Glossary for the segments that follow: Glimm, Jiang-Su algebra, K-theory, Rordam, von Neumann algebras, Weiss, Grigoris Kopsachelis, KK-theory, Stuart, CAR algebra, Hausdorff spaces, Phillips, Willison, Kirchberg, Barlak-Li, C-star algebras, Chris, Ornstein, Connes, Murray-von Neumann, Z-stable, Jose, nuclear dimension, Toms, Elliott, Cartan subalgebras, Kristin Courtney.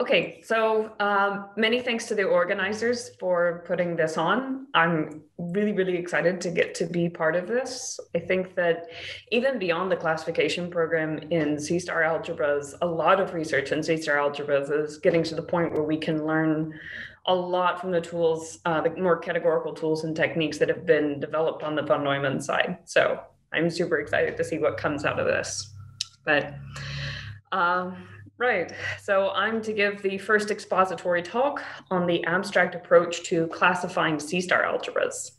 Okay, so many thanks to the organizers for putting this on. I'm really, really excited to get to be part of this. I think that even beyond the classification program in C-star algebras, a lot of research in C-star algebras is getting to the point where we can learn a lot from the tools, the more categorical tools and techniques that have been developed on the von Neumann side. So I'm super excited to see what comes out of this. But right, so I'm to give the first expository talk on the abstract approach to classifying C-star algebras.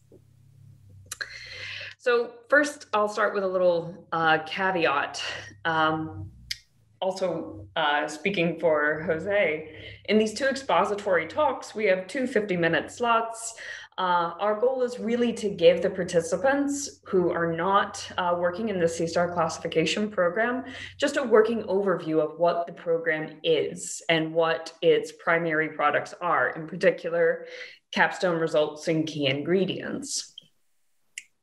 So first, I'll start with a little caveat. Speaking for Jose, in these two expository talks, we have two 50-minute slots. Our goal is really to give the participants who are not working in the C-star classification program just a working overview of what the program is and what its primary products are, in particular, capstone results and key ingredients.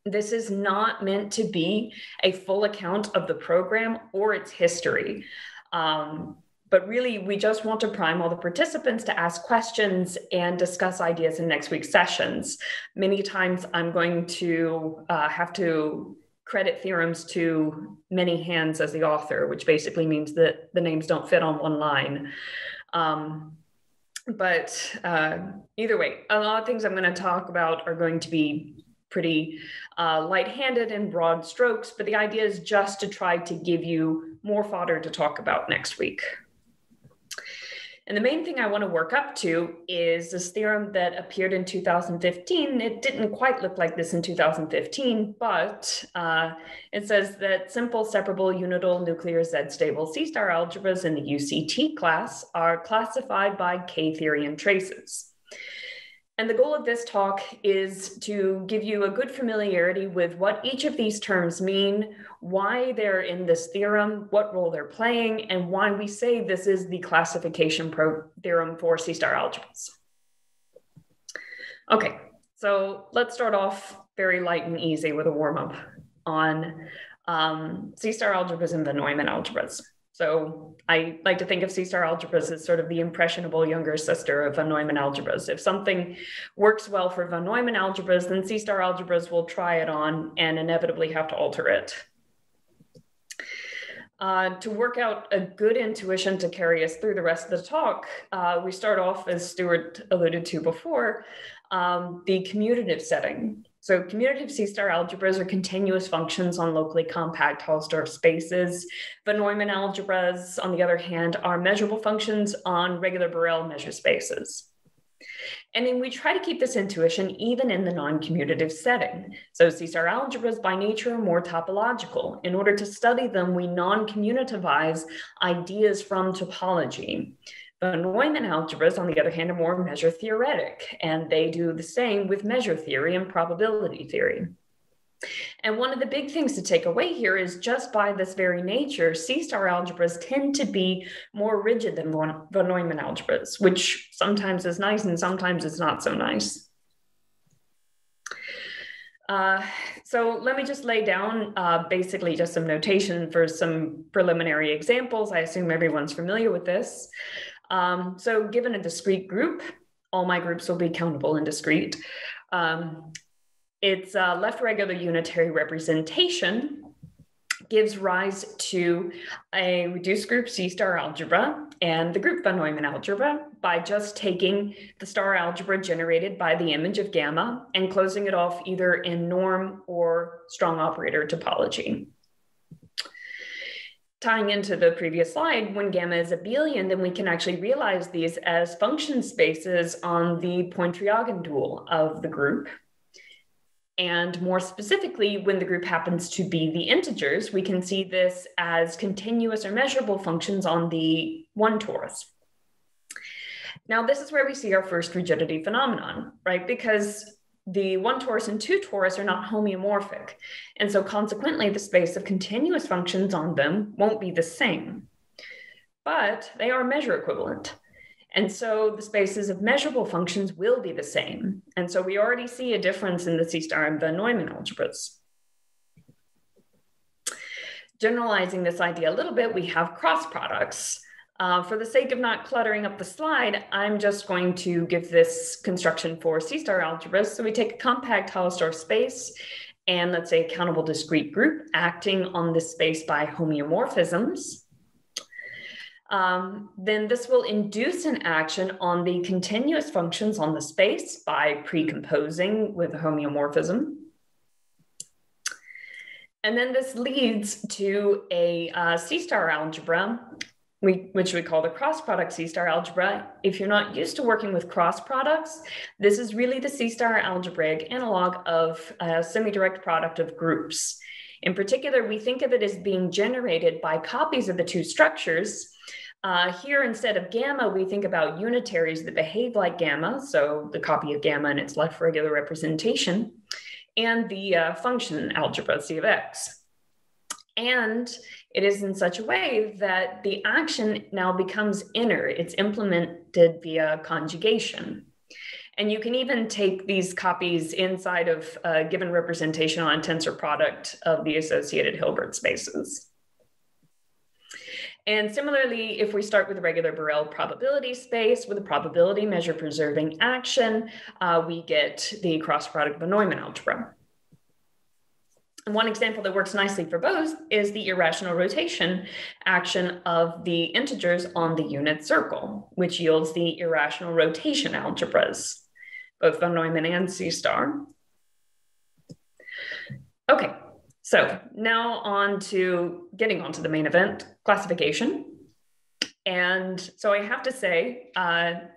This is not meant to be a full account of the program or its history. But really, we just want to prime all the participants to ask questions and discuss ideas in next week's sessions. Many times I'm going to have to credit theorems to many hands as the author, which basically means that the names don't fit on one line. Either way, a lot of things I'm going to talk about are going to be pretty light-handed and broad strokes, but the idea is just to try to give you more fodder to talk about next week. And the main thing I want to work up to is this theorem that appeared in 2015. It didn't quite look like this in 2015, but it says that simple, separable, unital, nuclear, Z-stable C-star algebras in the UCT class are classified by K-theory and traces. And the goal of this talk is to give you a good familiarity with what each of these terms mean, why they're in this theorem, what role they're playing, and why we say this is the classification theorem for C-star algebras. Okay, so let's start off very light and easy with a warm-up on C-star algebras and von Neumann algebras. So I like to think of C-star algebras as sort of the impressionable younger sister of von Neumann algebras. If something works well for von Neumann algebras, then C-star algebras will try it on and inevitably have to alter it. To work out a good intuition to carry us through the rest of the talk, we start off, as Stuart alluded to before, the commutative setting. So commutative C-star algebras are continuous functions on locally compact Hausdorff spaces. Von Neumann algebras, on the other hand, are measurable functions on regular Borel measure spaces. And then we try to keep this intuition even in the non-commutative setting. So C-star algebras by nature are more topological. In order to study them, we non-commutativize ideas from topology. Von Neumann algebras, on the other hand, are more measure theoretic, and they do the same with measure theory and probability theory. And one of the big things to take away here is just by this very nature, C-star algebras tend to be more rigid than von Neumann algebras, which sometimes is nice and sometimes is not so nice. So let me just lay down basically just some notation for some preliminary examples. I assume everyone's familiar with this. So given a discrete group, all my groups will be countable and discrete. Its left regular unitary representation gives rise to a reduced group C-star algebra and the group von Neumann algebra by just taking the star algebra generated by the image of gamma and closing it off either in norm or strong operator topology. Tying into the previous slide, when gamma is abelian, then we can actually realize these as function spaces on the Pontryagin dual of the group. And more specifically, when the group happens to be the integers, we can see this as continuous or measurable functions on the 1 torus. Now, this is where we see our first rigidity phenomenon, right? Because the 1 torus and 2 torus are not homeomorphic. And so consequently, the space of continuous functions on them won't be the same, but they are measure equivalent. And so the spaces of measurable functions will be the same. And so we already see a difference in the C-star and von Neumann algebras. Generalizing this idea a little bit, we have cross products. For the sake of not cluttering up the slide, I'm just going to give this construction for C-star algebras. So we take a compact Hausdorff space and let's say a countable discrete group acting on this space by homeomorphisms. Then this will induce an action on the continuous functions on the space by precomposing with a homeomorphism. And then this leads to a C-star algebra, which we call the cross product C-star algebra. If you're not used to working with cross products, this is really the C-star algebraic analog of a semi-direct product of groups. In particular, we think of it as being generated by copies of the two structures. Here, instead of gamma, we think about unitaries that behave like gamma, so the copy of gamma and its left regular representation, and the function algebra C of X. And it is in such a way that the action now becomes inner. It's implemented via conjugation. And you can even take these copies inside of a given representation on a tensor product of the associated Hilbert spaces. And similarly, if we start with a regular Borel probability space with a probability measure preserving action, we get the cross product of Neumann algebra. And one example that works nicely for both is the irrational rotation action of the integers on the unit circle, which yields the irrational rotation algebras, both von Neumann and C-star. Okay, so now on to getting onto the main event, classification. And so I have to say,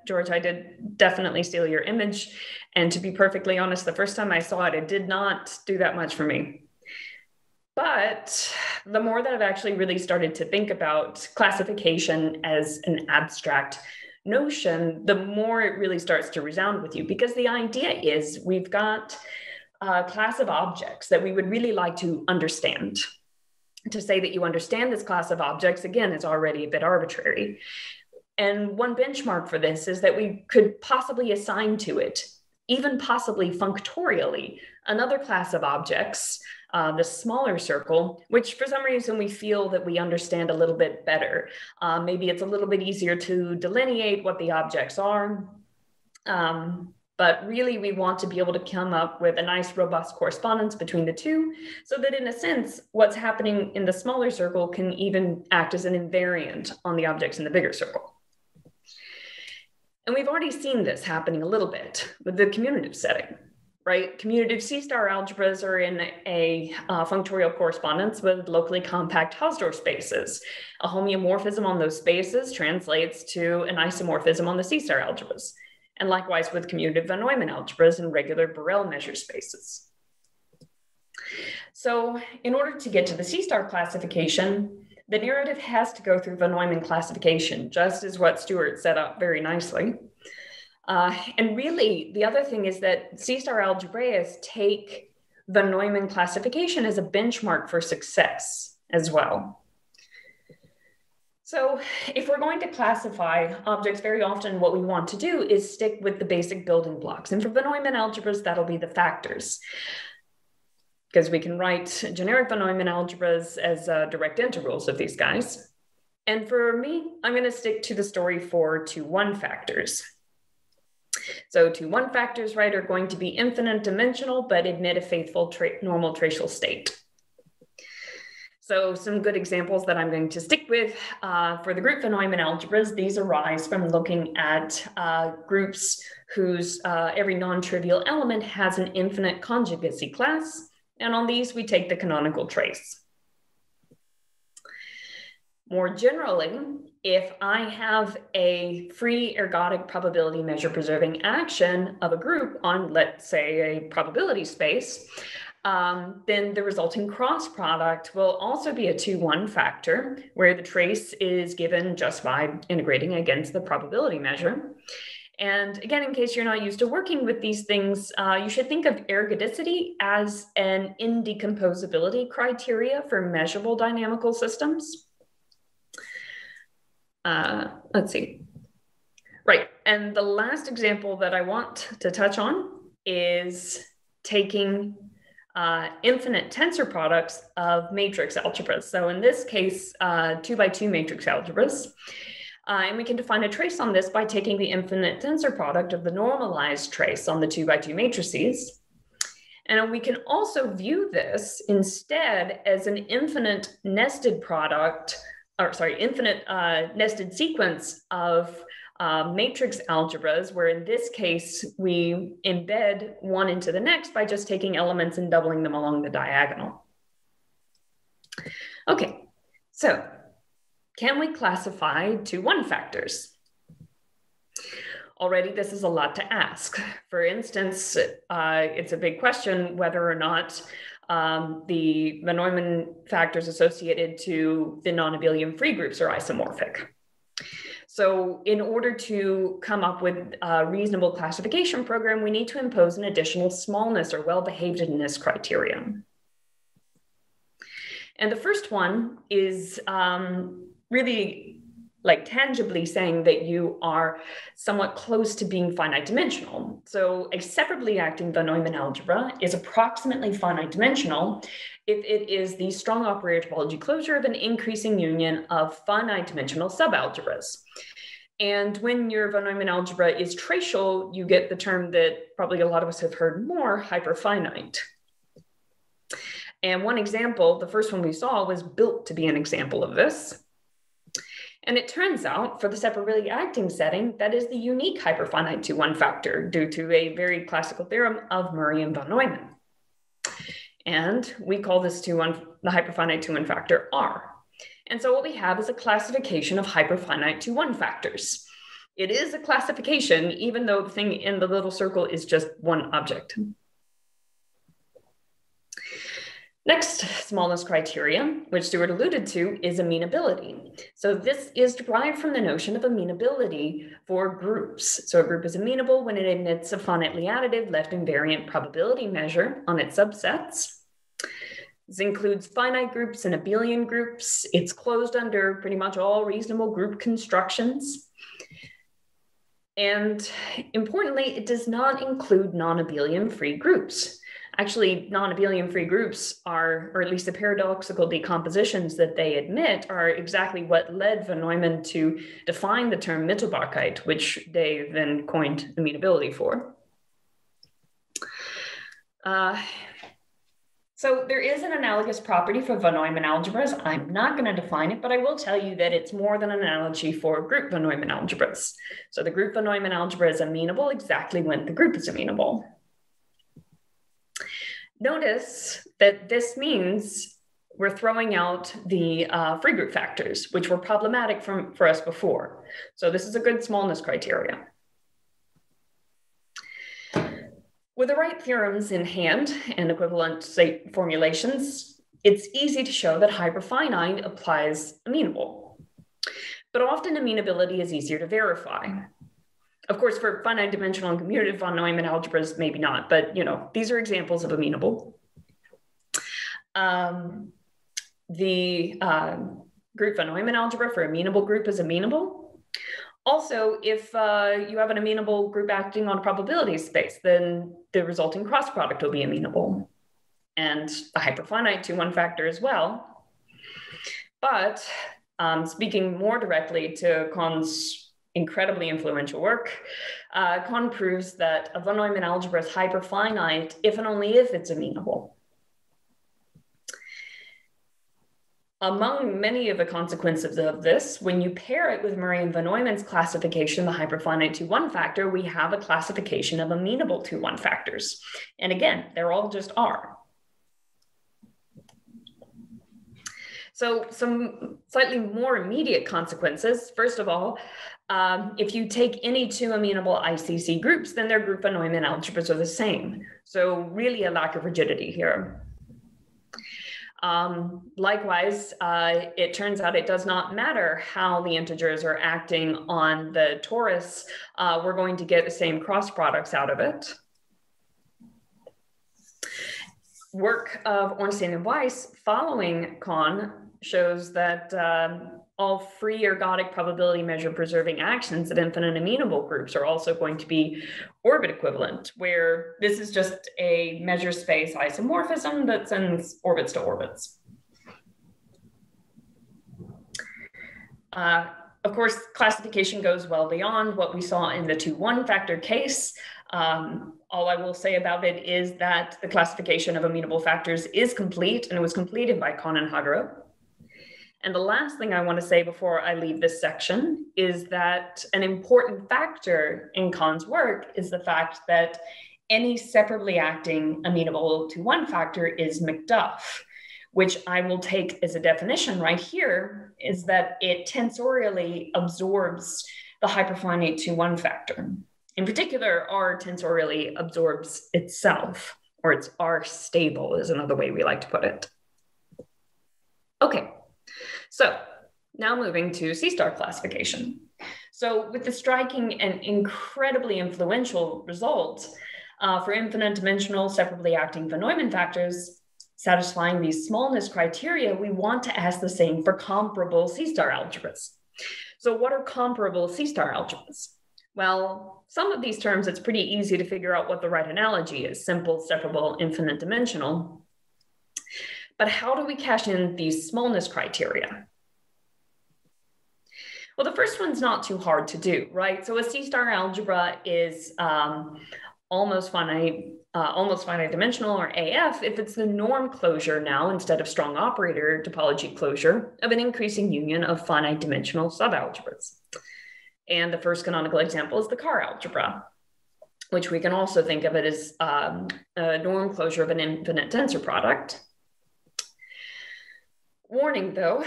George, I did definitely steal your image. And to be perfectly honest, the first time I saw it, it did not do that much for me. But the more that I've actually really started to think about classification as an abstract notion, the more it really starts to resound with you, because the idea is we've got a class of objects that we would really like to understand. To say that you understand this class of objects, again, is already a bit arbitrary. And one benchmark for this is that we could possibly assign to it, even possibly functorially, another class of objects, the smaller circle, which for some reason we feel that we understand a little bit better. Maybe it's a little bit easier to delineate what the objects are. But really, we want to be able to come up with a nice, robust correspondence between the two, so that in a sense, what's happening in the smaller circle can even act as an invariant on the objects in the bigger circle. And we've already seen this happening a little bit with the commutative setting, right? Commutative C-star algebras are in a functorial correspondence with locally compact Hausdorff spaces. A homeomorphism on those spaces translates to an isomorphism on the C-star algebras. And likewise with commutative von Neumann algebras and regular Borel measure spaces. So in order to get to the C-star classification, the narrative has to go through von Neumann classification, just as what Stuart set up very nicely. And really, the other thing is that C-star algebras take von Neumann classification as a benchmark for success as well. So if we're going to classify objects, very often what we want to do is stick with the basic building blocks. And for von Neumann algebras, that'll be the factors, because we can write generic von Neumann algebras as direct integrals of these guys. And for me, I'm going to stick to the story for 2-1 factors. So 2-1 factors, right, are going to be infinite dimensional, but admit a faithful normal tracial state. So some good examples that I'm going to stick with for the group von Neumann algebras, these arise from looking at groups whose every non-trivial element has an infinite conjugacy class. And on these, we take the canonical trace. More generally, if I have a free ergodic probability measure preserving action of a group on, let's say, a probability space, then the resulting cross product will also be a 2-1 factor, where the trace is given just by integrating against the probability measure. And again, in case you're not used to working with these things, you should think of ergodicity as an indecomposability criteria for measurable dynamical systems. Let's see. Right, and the last example that I want to touch on is taking infinite tensor products of matrix algebras. So in this case, 2 by 2 matrix algebras. And we can define a trace on this by taking the infinite tensor product of the normalized trace on the 2x2 matrices. And we can also view this instead as an infinite nested product, or sorry, infinite nested sequence of matrix algebras, where in this case, we embed one into the next by just taking elements and doubling them along the diagonal. Okay, so can we classify 2-1 factors? Already, this is a lot to ask. For instance, it's a big question whether or not the von Neumann factors associated to the non-abelian free groups are isomorphic. So in order to come up with a reasonable classification program, we need to impose an additional smallness or well-behavedness criterion. And the first one is really like tangibly saying that you are somewhat close to being finite dimensional. So a separably acting von Neumann algebra is approximately finite dimensional if it is the strong operator topology closure of an increasing union of finite dimensional subalgebras. And when your von Neumann algebra is tracial, you get the term that probably a lot of us have heard more, hyperfinite. And one example, the first one we saw, was built to be an example of this. And it turns out, for the separably acting setting, that is the unique hyperfinite 2-1 factor due to a very classical theorem of Murray and von Neumann. And we call this the hyperfinite 2-1 factor R. And so what we have is a classification of hyperfinite 2-1 factors. It is a classification, even though the thing in the little circle is just one object. Next smallness criterion, which Stuart alluded to, is amenability. So this is derived from the notion of amenability for groups. So a group is amenable when it admits a finitely additive left invariant probability measure on its subsets. This includes finite groups and abelian groups. It's closed under pretty much all reasonable group constructions. And importantly, it does not include non-abelian free groups. Actually, non-abelian free groups are, or at least the paradoxical decompositions that they admit, are exactly what led von Neumann to define the term Mittelbarkeit, which they then coined amenability for. So there is an analogous property for von Neumann algebras. I'm not going to define it, but I will tell you that it's more than an analogy for group von Neumann algebras. So the group von Neumann algebra is amenable exactly when the group is amenable. Notice that this means we're throwing out the free group factors, which were problematic for us before. So this is a good smallness criteria. With the right theorems in hand and equivalent state formulations, it's easy to show that hyperfinite applies amenable. But often amenability is easier to verify. Of course, for finite dimensional and commutative von Neumann algebras, maybe not, but you know, these are examples of amenable. The group von Neumann algebra for amenable group is amenable. Also, if you have an amenable group acting on a probability space, then the resulting cross product will be amenable. And a hyperfinite 2-1 factor as well. But speaking more directly to Connes' incredibly influential work, Conn proves that a von Neumann algebra is hyperfinite if and only if it's amenable. Among many of the consequences of this, when you pair it with Murray and von Neumann's classification, the hyperfinite 2-1 factor, we have a classification of amenable 2-1 factors. And again, they're all just R. So some slightly more immediate consequences. First of all, if you take any two amenable ICC groups, then their group von Neumann algebras are the same. So really a lack of rigidity here. Likewise, it turns out it does not matter how the integers are acting on the torus. We're going to get the same cross products out of it. Work of Ornstein and Weiss following Conn shows that all free ergodic probability measure preserving actions of infinite amenable groups are also going to be orbit equivalent, where this is just a measure space isomorphism that sends orbits to orbits. Of course, classification goes well beyond what we saw in the 2-1 factor case. All I will say about it is that the classification of amenable factors is complete, and it was completed by Connes and Haagerup. And the last thing I want to say before I leave this section is that an important factor in Connes' work is the fact that any separately acting amenable to one factor is McDuff, which I will take as a definition right here, is that it tensorially absorbs the hyperfinite to one factor. In particular, R tensorially absorbs itself, or it's R stable is another way we like to put it. Okay, so now moving to C-star classification. So with the striking and incredibly influential result for infinite dimensional separately acting von Neumann factors satisfying these smallness criteria, we want to ask the same for comparable C-star algebras. So what are comparable C-star algebras? Well, some of these terms, it's pretty easy to figure out what the right analogy is: simple, separable, infinite dimensional. But how do we cash in these smallness criteria? Well, the first one's not too hard to do, right? So a C-star algebra is almost finite dimensional, or AF, if it's the norm closure now instead of strong operator topology closure of an increasing union of finite dimensional subalgebras. And the first canonical example is the CAR algebra, which we can also think of it as a norm closure of an infinite tensor product. Warning though,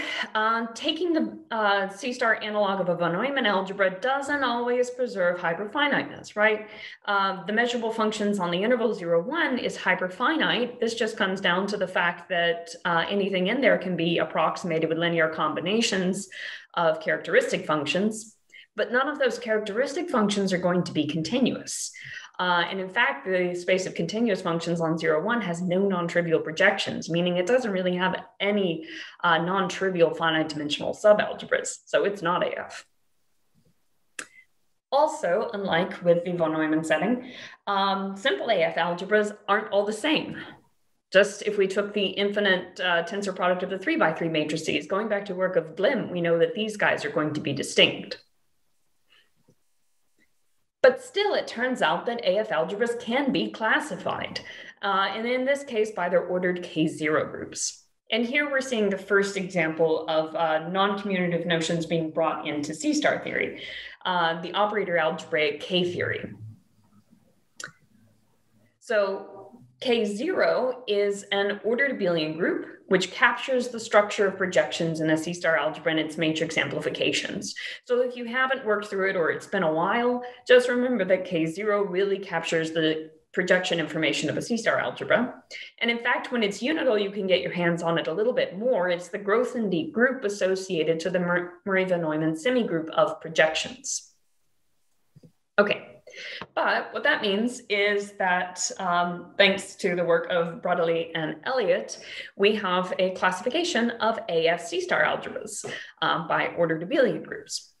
taking the C-star analog of a von Neumann algebra doesn't always preserve hyperfiniteness, right? The measurable functions on the interval 0, 1 is hyperfinite. This just comes down to the fact that anything in there can be approximated with linear combinations of characteristic functions, but none of those characteristic functions are going to be continuous. And in fact, the space of continuous functions on 0, 1 has no non-trivial projections, meaning it doesn't really have any non-trivial finite dimensional subalgebras. So it's not AF. Also, unlike with the von Neumann setting, simple AF algebras aren't all the same. Just if we took the infinite tensor product of the 3x3 matrices, going back to work of Glimm, we know that these guys are going to be distinct. But still, it turns out that AF algebras can be classified, and in this case, by their ordered K0 groups. And here we're seeing the first example of non-commutative notions being brought into C-star theory, the operator algebraic K-theory. So K0 is an ordered abelian group which captures the structure of projections in a C-star algebra and its matrix amplifications. So if you haven't worked through it, or it's been a while, just remember that K0 really captures the projection information of a C-star algebra. And in fact, when it's unital, you can get your hands on it a little bit more. It's the Grothendieck group associated to the Murray-von Neumann semigroup of projections. Okay. But what that means is that thanks to the work of Barlak-Li and Elliott, we have a classification of AF C-star algebras by ordered abelian groups.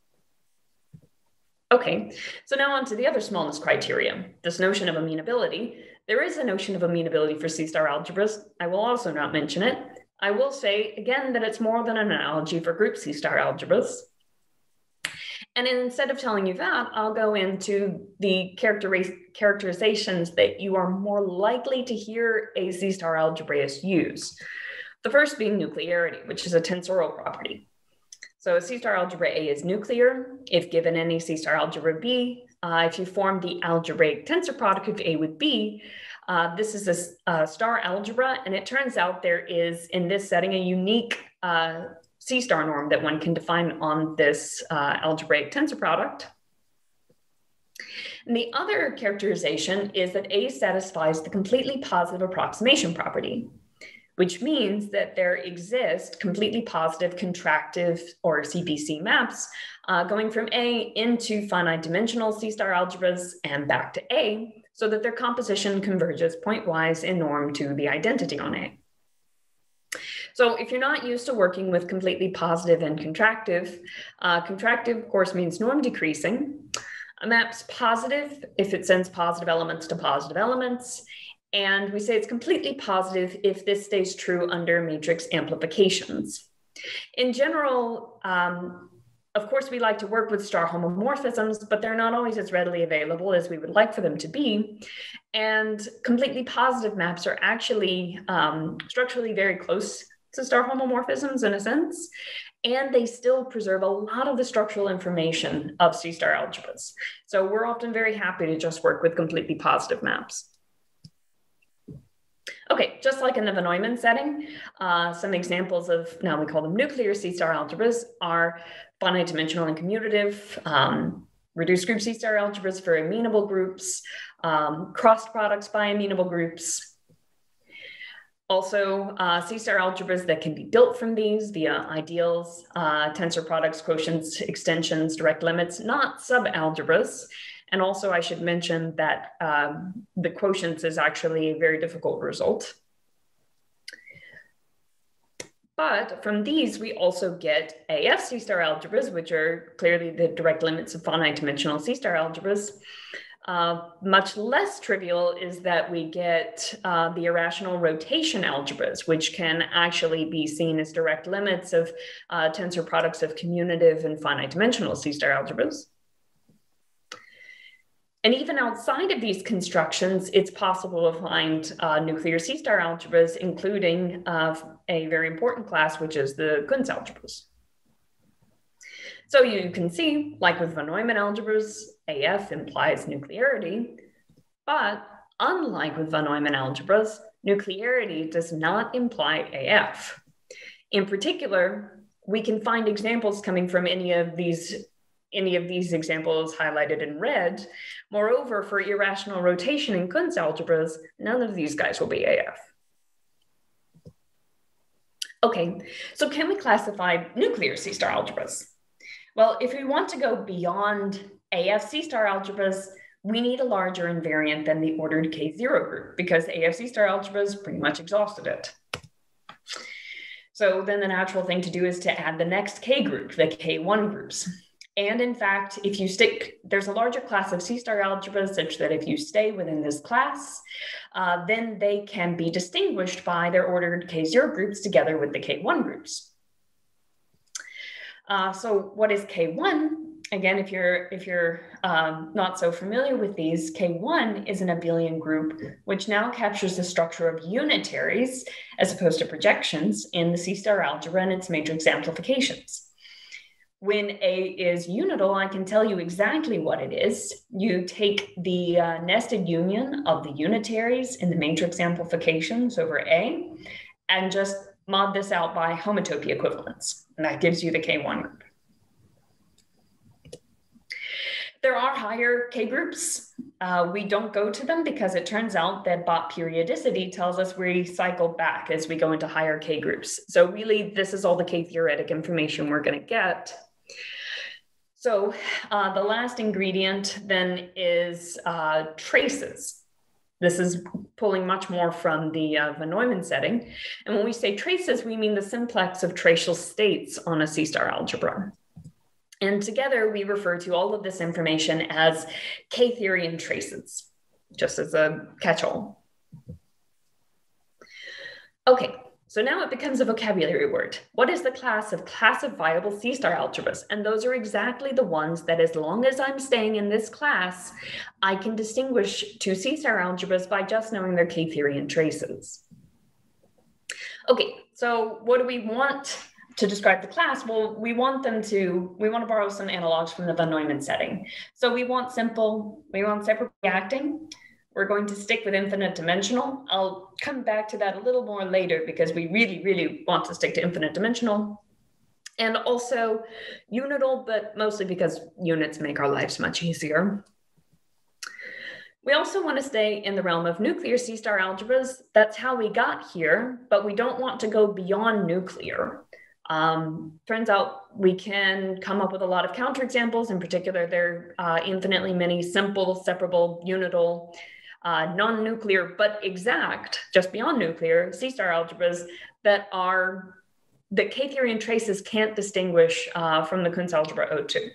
Okay, so now on to the other smallness criteria, this notion of amenability. There is a notion of amenability for C-star algebras. I will also not mention it. I will say again that it's more than an analogy for group C-star algebras. And instead of telling you that, I'll go into the characterizations that you are more likely to hear a C-star algebraist use. The first being nuclearity, which is a tensorial property. So a C-star algebra A is nuclear if given any C-star algebra B. If you form the algebraic tensor product of A with B, this is a star algebra, and it turns out there is, in this setting, a unique C-star norm that one can define on this algebraic tensor product. And the other characterization is that A satisfies the completely positive approximation property, which means that there exist completely positive contractive, or CPC, maps going from A into finite dimensional C-star algebras and back to A, so that their composition converges pointwise in norm to the identity on A. So if you're not used to working with completely positive and contractive, contractive of course means norm decreasing. A map's positive if it sends positive elements to positive elements. And we say it's completely positive if this stays true under matrix amplifications. In general, Of course, we like to work with star homomorphisms, but they're not always as readily available as we would like for them to be. And completely positive maps are actually structurally very close to star homomorphisms in a sense, and they still preserve a lot of the structural information of C-star algebras. So we're often very happy to just work with completely positive maps. Okay, just like in the von Neumann setting, some examples of, now we call them nuclear C-star algebras, are finite dimensional and commutative, reduced group C-star algebras for amenable groups, cross products by amenable groups. Also, C-star algebras that can be built from these via ideals, tensor products, quotients, extensions, direct limits, not subalgebras. And also I should mention that the quotients is actually a very difficult result. But from these, we also get AF C-star algebras, which are clearly the direct limits of finite dimensional C-star algebras. Much less trivial is that we get the irrational rotation algebras, which can actually be seen as direct limits of tensor products of commutative and finite dimensional C-star algebras. And even outside of these constructions, it's possible to find nuclear C-star algebras, including a very important class, which is the Cuntz algebras. So you can see, like with von Neumann algebras, AF implies nuclearity, but unlike with von Neumann algebras, nuclearity does not imply AF. In particular, we can find examples coming from any of these examples highlighted in red. Moreover, for irrational rotation in Cuntz algebras, none of these guys will be AF. Okay, so can we classify nuclear C-star algebras? Well, if we want to go beyond AF C-star algebras, we need a larger invariant than the ordered K0 group because AF C-star algebras pretty much exhausted it. So then the natural thing to do is to add the next K group, the K1 groups. And in fact, if you stick, there's a larger class of C-star algebras such that if you stay within this class, then they can be distinguished by their ordered K0 groups together with the K1 groups. So what is K1? Again, if you're not so familiar with these, K1 is an abelian group, which now captures the structure of unitaries as opposed to projections in the C-star algebra and its matrix amplifications. When A is unital, I can tell you exactly what it is. You take the nested union of the unitaries in the matrix amplifications over A and just mod this out by homotopy equivalence. And that gives you the K1 group. There are higher K groups. We don't go to them because it turns out that BOP periodicity tells us we cycle back as we go into higher K groups. So really, this is all the K-theoretic information we're going to get. So the last ingredient then is traces. This is pulling much more from the von Neumann setting. And when we say traces, we mean the simplex of tracial states on a C-star algebra. And together we refer to all of this information as K-theory and traces, just as a catch-all. Okay, so now it becomes a vocabulary word. What is the class of classifiable C-star algebras? And those are exactly the ones that, as long as I'm staying in this class, I can distinguish two C-star algebras by just knowing their K-theory and traces. Okay, so what do we want to describe the class? Well, we want to borrow some analogs from the von Neumann setting. So we want simple, we want separately acting. We're going to stick with infinite dimensional. I'll come back to that a little more later because we really, really want to stick to infinite dimensional. And also unital, but mostly because units make our lives much easier. We also want to stay in the realm of nuclear C-star algebras. That's how we got here, but we don't want to go beyond nuclear. Turns out we can come up with a lot of counterexamples. In particular, there are infinitely many simple, separable, unital, non-nuclear, but exact, just beyond nuclear, C-star algebras that K-theory and traces can't distinguish from the Cuntz algebra O2.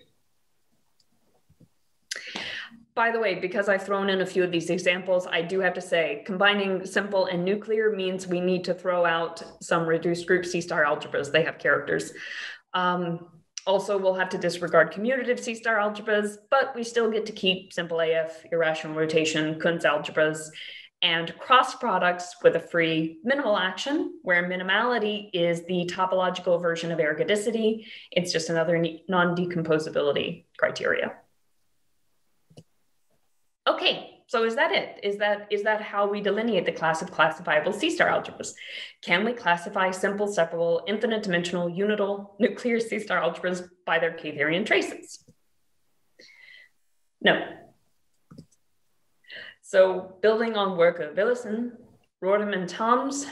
By the way, because I've thrown in a few of these examples, I do have to say combining simple and nuclear means we need to throw out some reduced group C-star algebras. They have characters. Also, we'll have to disregard commutative C-star algebras, but we still get to keep simple AF, irrational rotation, Cuntz algebras, and cross products with a free minimal action, where minimality is the topological version of ergodicity. It's just another non-decomposability criteria. Okay, so is that it? Is that how we delineate the class of classifiable C-star algebras? Can we classify simple, separable, infinite dimensional, unital, nuclear C-star algebras by their K-theory and traces? No. So building on work of Willison, Rordam, and Toms,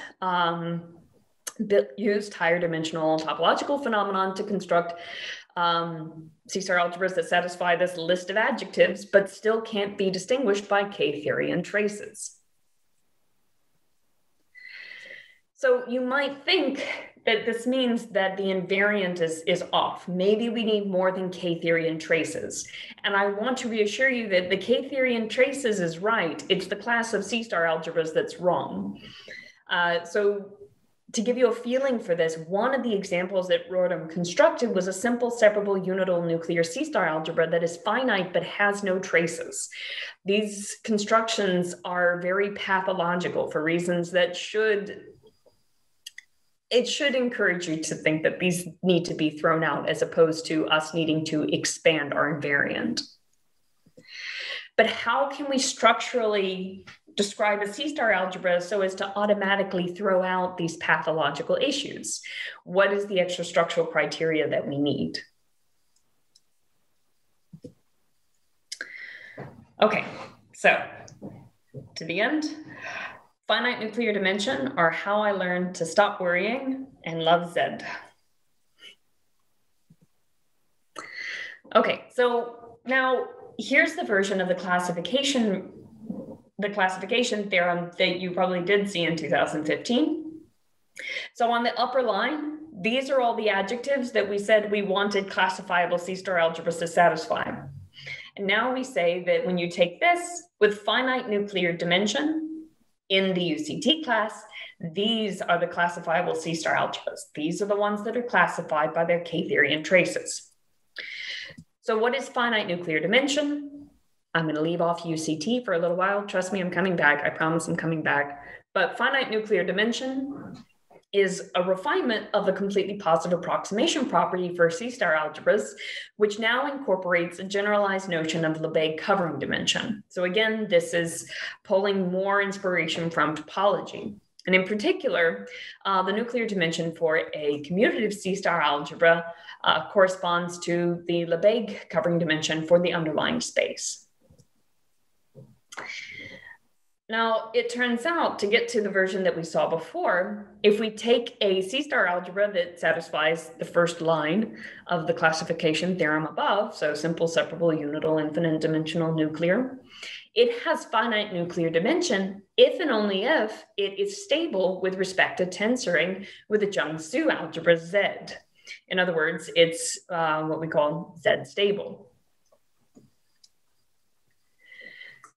used higher dimensional topological phenomenon to construct C-star algebras that satisfy this list of adjectives, but still can't be distinguished by K-theory and traces. So you might think that this means that the invariant is off. Maybe we need more than K-theory and traces. And I want to reassure you that the K-theory and traces is right. It's the class of C-star algebras that's wrong. So to give you a feeling for this, one of the examples that Rordam constructed was a simple, separable, unital, nuclear C-star algebra that is finite but has no traces. These constructions are very pathological for reasons that should encourage you to think that these need to be thrown out, as opposed to us needing to expand our invariant. But how can we structurally describe a C-star algebra so as to automatically throw out these pathological issues? What is the extra structural criteria that we need? Okay, so to the end, finite nuclear dimension are how I learned to stop worrying and love Z. Okay, so now here's the version of the classification theorem that you probably did see in 2015. So on the upper line, these are all the adjectives that we said we wanted classifiable C-star algebras to satisfy. And now we say that when you take this with finite nuclear dimension in the UCT class, these are the classifiable C-star algebras. These are the ones that are classified by their K-theory and traces. So what is finite nuclear dimension? I'm going to leave off UCT for a little while. Trust me, I'm coming back. I promise I'm coming back. But finite nuclear dimension is a refinement of the completely positive approximation property for C-star algebras, which now incorporates a generalized notion of Lebesgue covering dimension. So again, this is pulling more inspiration from topology. And in particular, the nuclear dimension for a commutative C-star algebra corresponds to the Lebesgue covering dimension for the underlying space. Now, it turns out, to get to the version that we saw before, if we take a C-star algebra that satisfies the first line of the classification theorem above, so simple, separable, unital, infinite dimensional, nuclear, it has finite nuclear dimension if and only if it is stable with respect to tensoring with the Jiang-Su algebra Z. In other words, it's what we call Z-stable.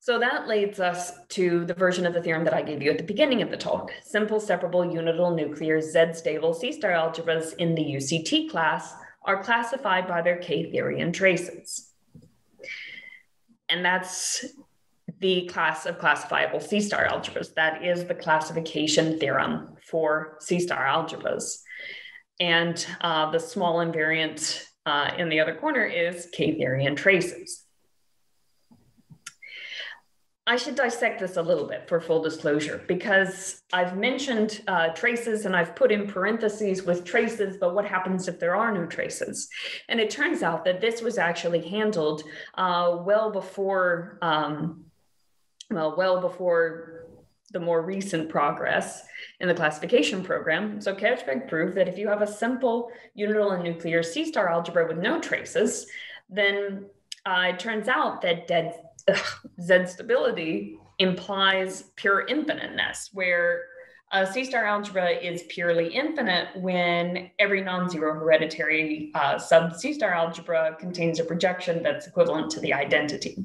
So that leads us to the version of the theorem that I gave you at the beginning of the talk, simple, separable, unital, nuclear, Z-stable C-star algebras in the UCT class are classified by their K-theory and traces. And that's the class of classifiable C-star algebras. That is the classification theorem for C-star algebras. And the small invariant in the other corner is K-theory and traces. I should dissect this a little bit for full disclosure, because I've mentioned traces and I've put in parentheses with traces, but what happens if there are no traces? And it turns out that this was actually handled well before the more recent progress in the classification program. So Kirchberg proved that if you have a simple unital and nuclear C-star algebra with no traces, then it turns out that Z-stability implies pure infiniteness, where a C-star algebra is purely infinite when every non-zero hereditary sub C-star algebra contains a projection that's equivalent to the identity.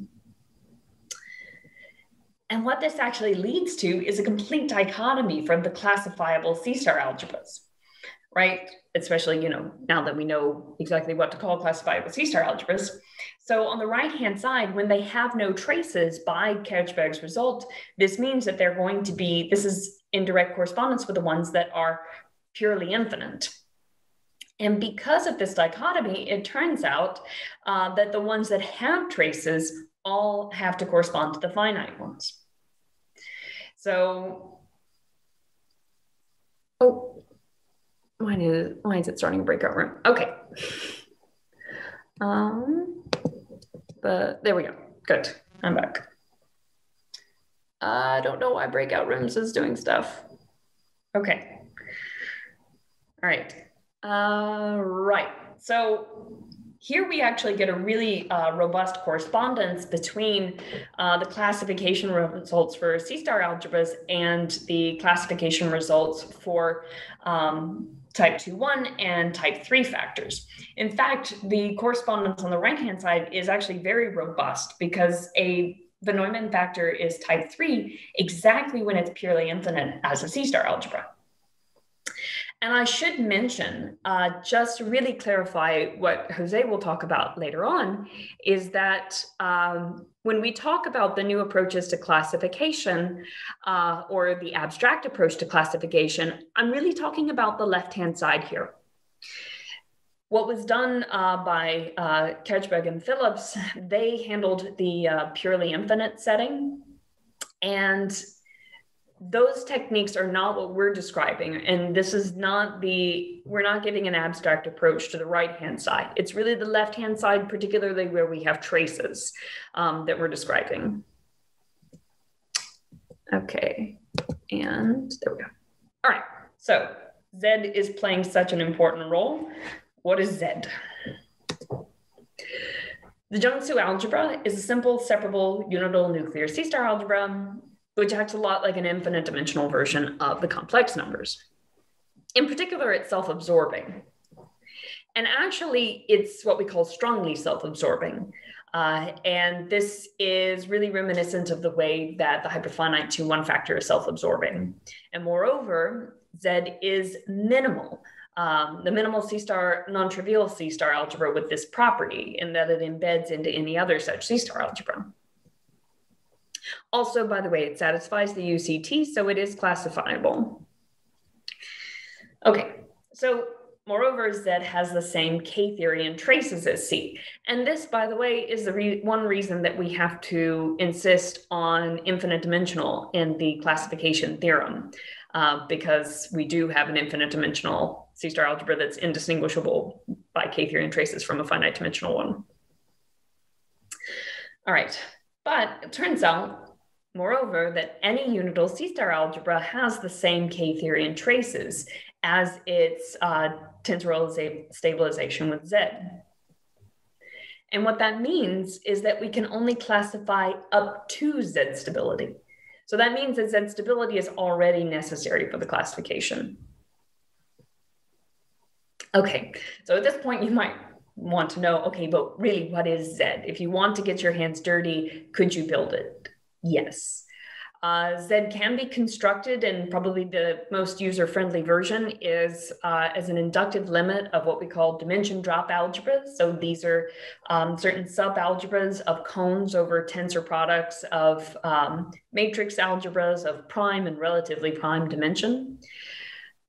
And what this actually leads to is a complete dichotomy from the classifiable C-star algebras. right? Especially, you know, now that we know exactly what to call classified with C-star algebras. So on the right-hand side, when they have no traces by Kirchberg's result, this means that they're going to be, this is in direct correspondence with the ones that are purely infinite. And because of this dichotomy, it turns out that the ones that have traces all have to correspond to the finite ones. So, oh, why is it starting a breakout room? Okay. But there we go. Good. I'm back. I don't know why breakout rooms is doing stuff. Okay. All right. Right. So here we actually get a really robust correspondence between the classification results for C-star algebras and the classification results for type 2-1 and type 3 factors. In fact, the correspondence on the right-hand side is actually very robust because a von Neumann factor is type 3 exactly when it's purely infinite as a C-star algebra. And I should mention, just to really clarify what Jose will talk about later on, is that when we talk about the new approaches to classification or the abstract approach to classification, I'm really talking about the left-hand side here. What was done by Kirchberg and Phillips, they handled the purely infinite setting, and those techniques are not what we're describing. And this is not the, we're not giving an abstract approach to the right-hand side. It's really the left-hand side, particularly where we have traces that we're describing. Okay, and there we go. All right, so Z is playing such an important role. What is Z? The Jiang-Su algebra is a simple, separable, unidal nuclear C-star algebra, which acts a lot like an infinite dimensional version of the complex numbers. In particular, it's self-absorbing. And actually, it's what we call strongly self-absorbing. And this is really reminiscent of the way that the hyperfinite 2-1 factor is self-absorbing. And moreover, Z is minimal. The minimal C-star, non-trivial C-star algebra with this property in that it embeds into any other such C-star algebra. Also, by the way, it satisfies the UCT, so it is classifiable. Okay, so moreover, Z has the same K-theory and traces as C. And this, by the way, is the one reason that we have to insist on infinite dimensional in the classification theorem, because we do have an infinite dimensional C-star algebra that's indistinguishable by K-theory and traces from a finite dimensional one. All right. But it turns out, moreover, that any unidal C-star algebra has the same K-theory and traces as its tensor stabilization with Z. And what that means is that we can only classify up to Z stability. So that means that Z stability is already necessary for the classification. Okay, so at this point you might want to know, okay, but really, what is Z? If you want to get your hands dirty, could you build it? Yes. Z can be constructed, and probably the most user-friendly version is as an inductive limit of what we call dimension drop algebras. So these are certain subalgebras of cones over tensor products of matrix algebras of prime and relatively prime dimension.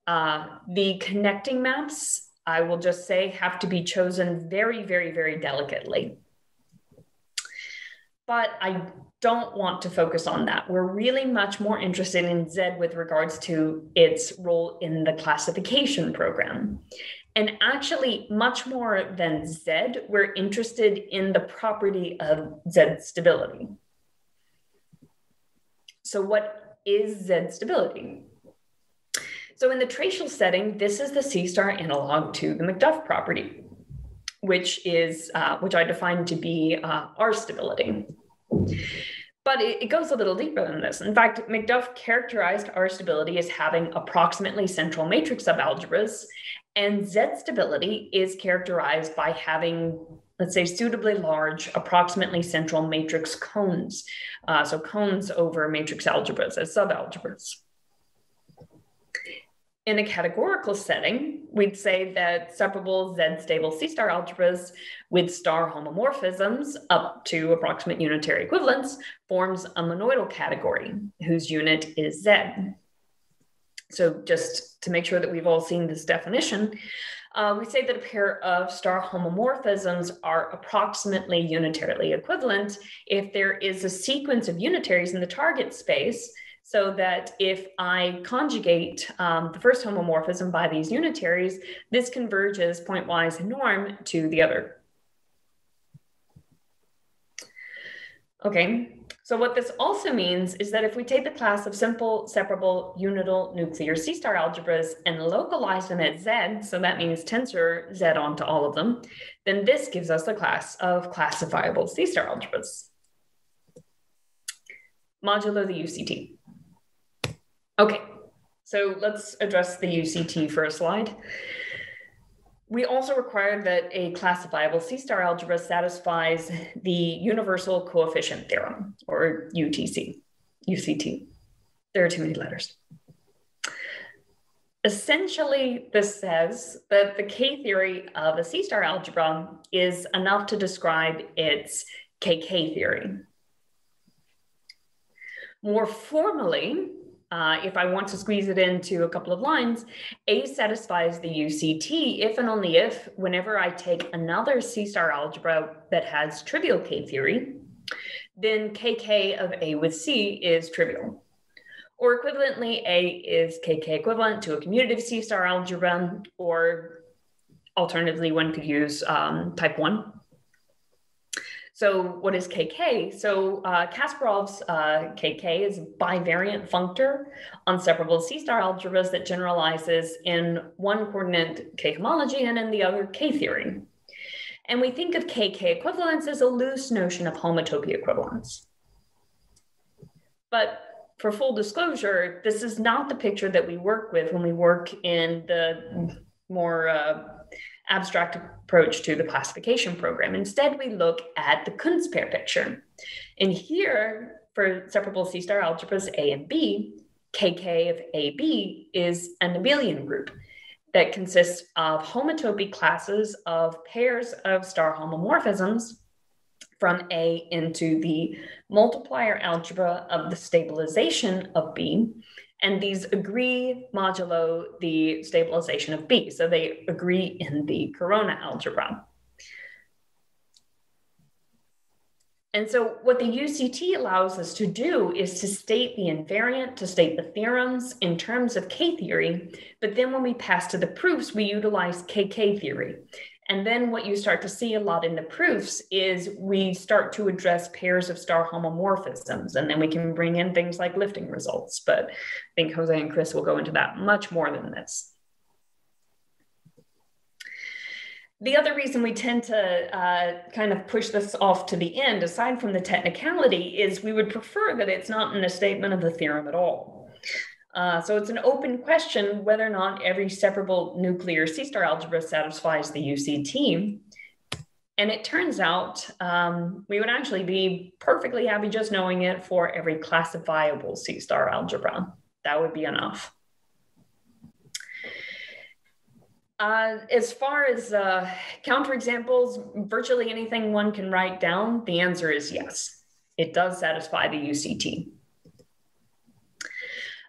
The connecting maps, I will just say, have to be chosen very, very, very delicately. But I don't want to focus on that. We're really much more interested in Z with regards to its role in the classification program. And actually, much more than Z, we're interested in the property of Z stability. So what is Z stability? So in the tracial setting, this is the C-star analog to the Macduff property, which is which I define to be R stability. But it goes a little deeper than this. In fact, Macduff characterized R stability as having approximately central matrix subalgebras, and Z stability is characterized by having, let's say, suitably large, approximately central matrix cones. So cones over matrix algebras as subalgebras. in a categorical setting, we'd say that separable Z-stable C-star algebras with star homomorphisms up to approximate unitary equivalence forms a monoidal category whose unit is Z. So just to make sure that we've all seen this definition, we say that a pair of star homomorphisms are approximately unitarily equivalent if there is a sequence of unitaries in the target space, so that if I conjugate the first homomorphism by these unitaries, this converges pointwise in norm to the other. Okay, so what this also means is that if we take the class of simple, separable, unital, nuclear C-star algebras and localize them at Z, so that means tensor Z onto all of them, then this gives us the class of classifiable C-star algebras. Modulo the UCT. Okay, so let's address the UCT for a slide. We also require that a classifiable C-star algebra satisfies the universal coefficient theorem, or UTC, UCT. There are too many letters. Essentially, this says that the K-theory of a C-star algebra is enough to describe its KK-theory. More formally, if I want to squeeze it into a couple of lines, A satisfies the UCT if and only if, whenever I take another C-star algebra that has trivial K-theory, then KK of A with C is trivial. Or equivalently, A is KK equivalent to a commutative C-star algebra, or alternatively, one could use type 1. So what is KK? So Kasparov's KK is a bivariant functor on separable C-star algebras that generalizes in one coordinate K homology and in the other K theory. And we think of KK equivalence as a loose notion of homotopy equivalence. But for full disclosure, this is not the picture that we work with when we work in the more abstract approach to the classification program. Instead, we look at the Cuntz pair picture. And here, for separable C-star algebras A and B, KK of AB is an abelian group that consists of homotopy classes of pairs of star homomorphisms from A into the multiplier algebra of the stabilization of B, and these agree modulo the stabilization of B. So they agree in the corona algebra. And so what the UCT allows us to do is to state the invariant, to state the theorems in terms of K-theory. But then when we pass to the proofs, we utilize KK theory. And then what you start to see a lot in the proofs is we start to address pairs of star homomorphisms, and then we can bring in things like lifting results. But I think Jose and Chris will go into that much more than this. The other reason we tend to kind of push this off to the end, aside from the technicality, is we would prefer that it's not in a statement of the theorem at all. So it's an open question whether or not every separable nuclear C-star algebra satisfies the UCT. And it turns out we would actually be perfectly happy just knowing it for every classifiable C-star algebra. That would be enough. As far as counterexamples, virtually anything one can write down, the answer is yes. It does satisfy the UCT.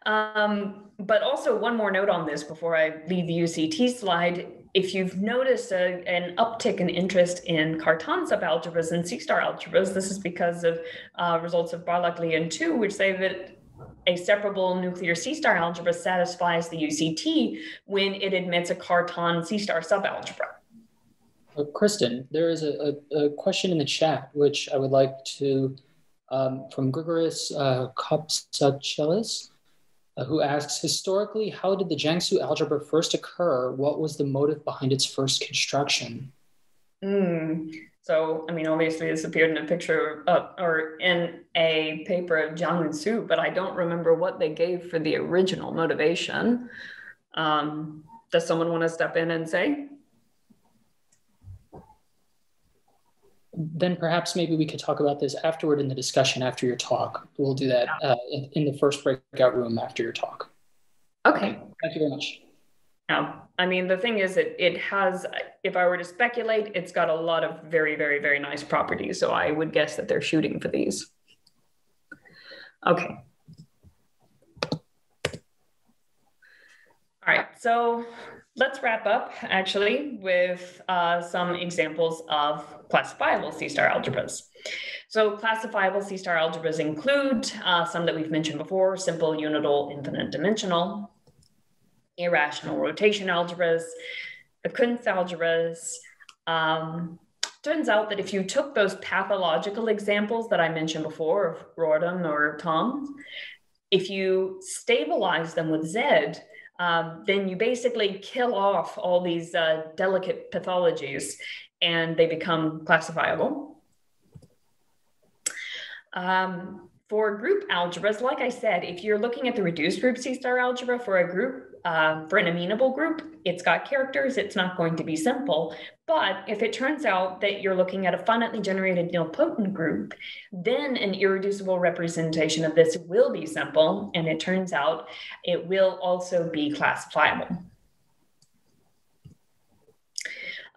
But also one more note on this before I leave the UCT slide. If you've noticed an uptick in interest in Cartan subalgebras and C-star algebras, this is because of results of Barlak-Li and 2, which say that a separable nuclear C-star algebra satisfies the UCT when it admits a Cartan C-star subalgebra. Kristen, there is a question in the chat which I would like to, from Grigoris Kopsachelis, who asks, historically, how did the Jiang-Su algebra first occur? What was the motive behind its first construction? So, I mean, obviously this appeared in a picture of, or in a paper of Jiang-Su, but I don't remember what they gave for the original motivation. Does someone want to step in and say? Then perhaps maybe we could talk about this afterward in the discussion after your talk. We'll do that in the first breakout room after your talk. Okay. Thank you very much. No, I mean, the thing is it has, if I were to speculate, it's got a lot of very, very, very nice properties. So I would guess that they're shooting for these. Okay. All right, so let's wrap up actually with some examples of classifiable C-star algebras. So classifiable C-star algebras include some that we've mentioned before, simple, unital, infinite dimensional, irrational rotation algebras, the Cuntz algebras. Turns out that if you took those pathological examples that I mentioned before of Rordam or Toms, if you stabilize them with Z, then you basically kill off all these delicate pathologies and they become classifiable. For group algebras, like I said, if you're looking at the reduced group C-star algebra for a group, for an amenable group, it's got characters, it's not going to be simple. But if it turns out that you're looking at a finitely generated nilpotent group, then an irreducible representation of this will be simple, and it turns out it will also be classifiable.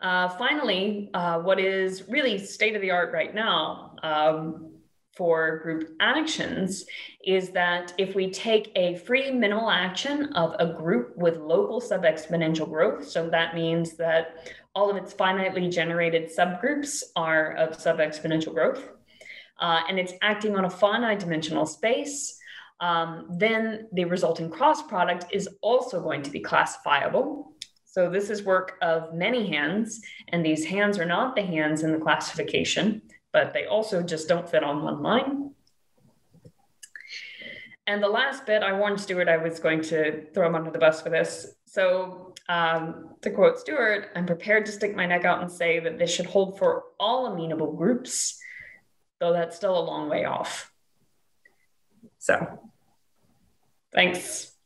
Finally, what is really state-of-the-art right now for group actions is that if we take a free minimal action of a group with local sub-exponential growth, so that means that all of its finitely generated subgroups are of sub-exponential growth, and it's acting on a finite dimensional space, then the resulting cross product is also going to be classifiable. So this is work of many hands, and these hands are not the hands in the classification, but they also just don't fit on one line. And the last bit, I warned Stuart I was going to throw him under the bus for this. So to quote Stuart, I'm prepared to stick my neck out and say that this should hold for all amenable groups, though that's still a long way off. So, thanks.